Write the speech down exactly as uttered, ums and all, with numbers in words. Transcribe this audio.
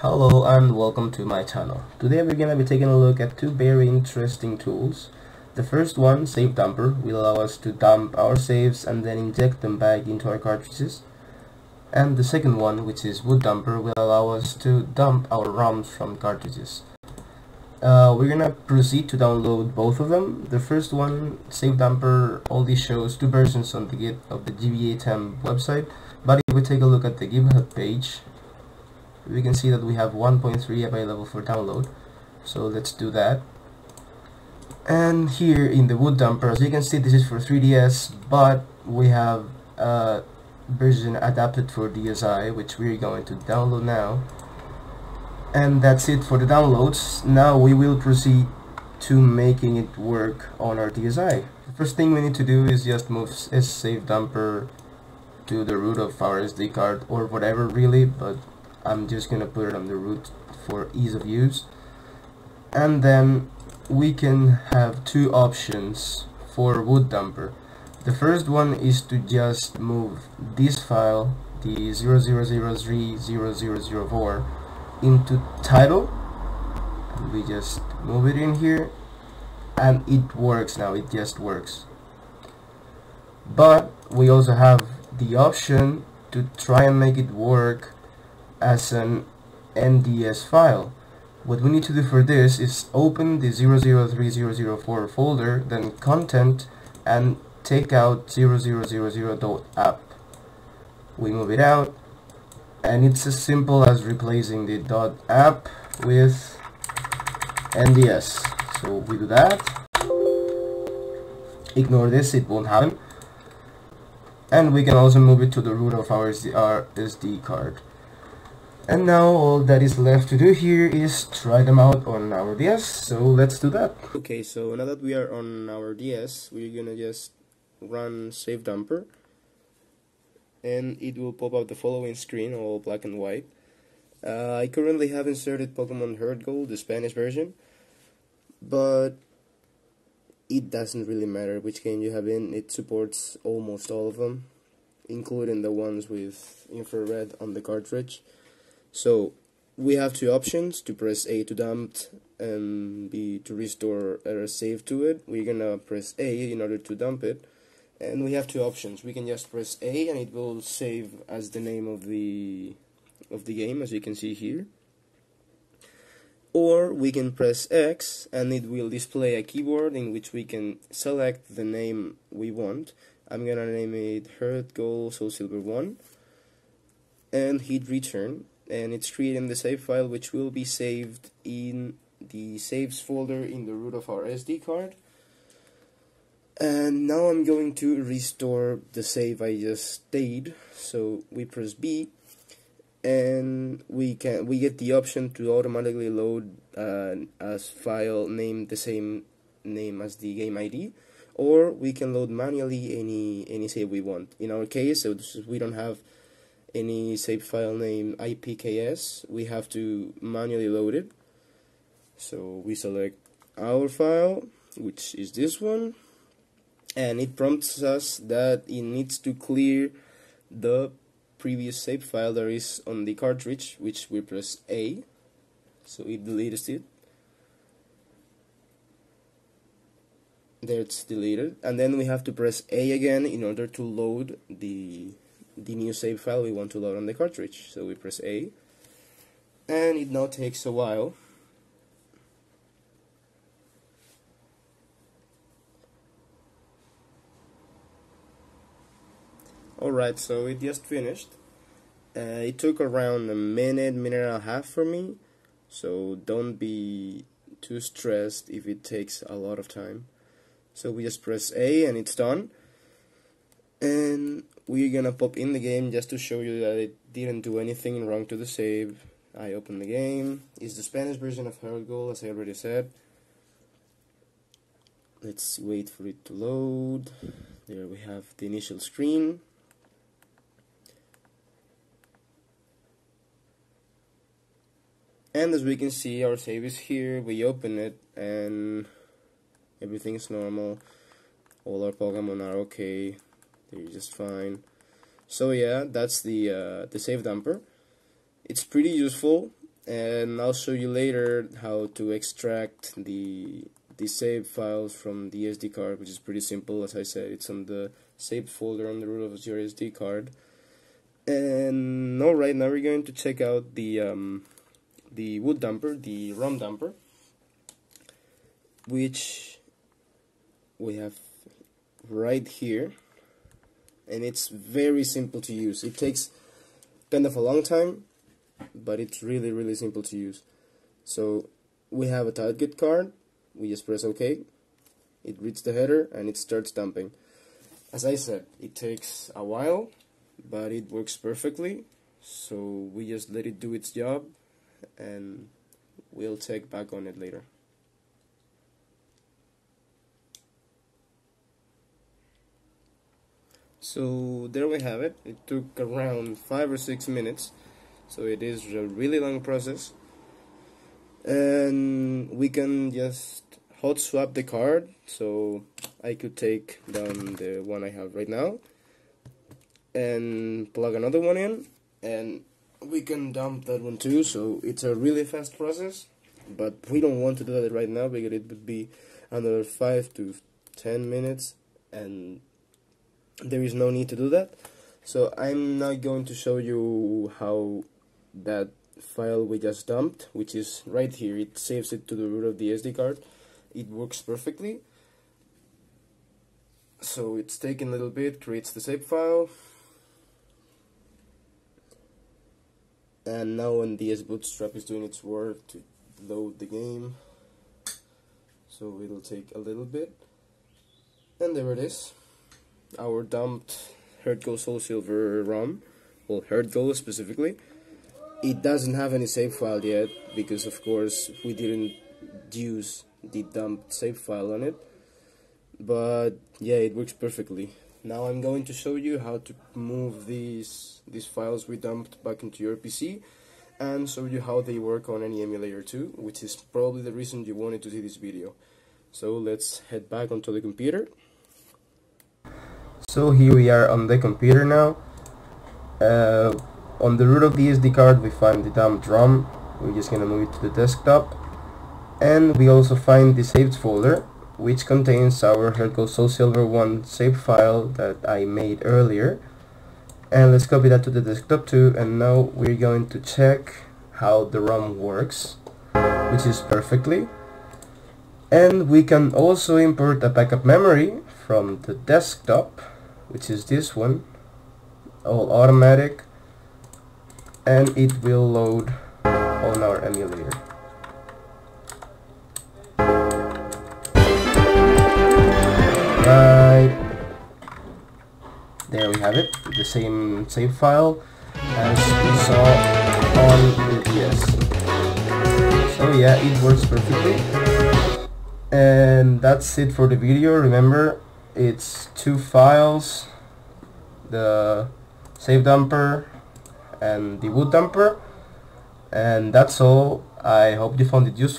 Hello and welcome to my channel. Today we're going to be taking a look at two very interesting tools. The first one, Save Dumper, will allow us to dump our saves and then inject them back into our cartridges. And the second one, which is Wood Dumper, will allow us to dump our ROMs from cartridges. Uh, we're going to proceed to download both of them. The first one, Save Dumper, only shows two versions on the Git of the GBATemp website. But if we take a look at the GitHub page, we can see that we have one point three available for download, so let's do that. And here in the Wood Dumper, as you can see, this is for three D S, but we have a version adapted for DSi, which we're going to download now. And that's it for the downloads. Now we will proceed to making it work on our DSi. The first thing we need to do is just move Save Dumper to the root of our S D card or whatever, really, but I'm just gonna put it on the root for ease of use. And then we can have two options for Wood Dumper. The first one is to just move this file, the zero zero zero three zero zero zero four, into title, and we just move it in here, and it works now. It just works. But we also have the option to try and make it work as an N D S file. What we need to do for this is open the zero zero three zero zero four folder, then content, and take out zero zero zero dot app. We move it out, and it's as simple as replacing the .app with N D S. So we do that. Ignore this, it won't happen. And we can also move it to the root of our S D card. And now all that is left to do here is try them out on our D S, so let's do that. Okay, so now that we are on our D S, we're gonna just run Save Dumper, and it will pop up the following screen, all black and white. Uh, I currently have inserted Pokemon HeartGold, the Spanish version, but it doesn't really matter which game you have in, it supports almost all of them, including the ones with infrared on the cartridge. So we have two options: to press A to dump and B to restore or save to it. We're gonna press A in order to dump it, and we have two options. We can just press A and it will save as the name of the of the game, as you can see here, or we can press X and it will display a keyboard in which we can select the name we want. I'm gonna name it HeartGold Soul Silver one, and hit return. And it's creating the save file, which will be saved in the saves folder in the root of our S D card. And now I'm going to restore the save I just did. So we press B, and we can we get the option to automatically load uh, a file named the same name as the game I D, or we can load manually any any save we want. In our case, so this is, we don't have any save file named I P K S, we have to manually load it. So we select our file, which is this one, and it prompts us that it needs to clear the previous save file that is on the cartridge, which we press A, so it deletes it. There, it's deleted, and then we have to press A again in order to load the the new save file we want to load on the cartridge. So we press A, and it now takes a while. Alright, so it just finished. Uh, it took around a minute, minute and a half for me, so don't be too stressed if it takes a lot of time. So we just press A and it's done. And we're gonna pop in the game just to show you that it didn't do anything wrong to the save. I open the game. It's the Spanish version of HeartGold, as I already said. Let's wait for it to load. There we have the initial screen. And as we can see, our save is here. We open it and everything is normal. All our Pokemon are okay. They're just fine. So yeah, that's the uh, the Save Dumper. It's pretty useful. and I'll show you later how to extract the the save files from the S D card, which is pretty simple. As I said, it's on the save folder on the root of your S D card. And all right, now we're going to check out the um, the wood dumper, the ROM dumper, which we have right here, and it's very simple to use. It takes kind of a long time, but it's really really simple to use. So we have a target card. We just press OK, it reads the header, and it starts dumping. As I said, it takes a while, but it works perfectly, so we just let it do its job, and we'll check back on it later. So there we have it. It took around five or six minutes, so it is a really long process. And we can just hot swap the card, so I could take down the one I have right now and plug another one in, and we can dump that one too. So it's a really fast process, but we don't want to do that right now because it would be another five to ten minutes, and there is no need to do that. So I'm not going to show you how that file we just dumped, which is right here. It saves it to the root of the S D card. It works perfectly. So it's taking a little bit, creates the save file, and now when D S Bootstrap is doing its work to load the game, so it'll take a little bit, and there it is, our dumped HeartGold Soul Silver ROM, well, HeartGold specifically. It doesn't have any save file yet because, of course, we didn't use the dumped save file on it. But yeah, it works perfectly. Now I'm going to show you how to move these these files we dumped back into your P C, and show you how they work on any emulator too, which is probably the reason you wanted to see this video. So let's head back onto the computer. So here we are on the computer now. Uh, On the root of the S D card we find the dumped ROM. We're just gonna move it to the desktop, and we also find the saved folder, which contains our HeartGold Soul Silver one save file that I made earlier. And let's copy that to the desktop too, and now we're going to check how the ROM works, which is perfectly. And we can also import a backup memory from the desktop, which is this one, all automatic, and it will load on our emulator. Right. There we have it, the same save file as we saw on the D S. So yeah, it works perfectly. And that's it for the video. Remember, it's two files, the Save Dumper and the wood dumper, and that's all. I hope you found it useful.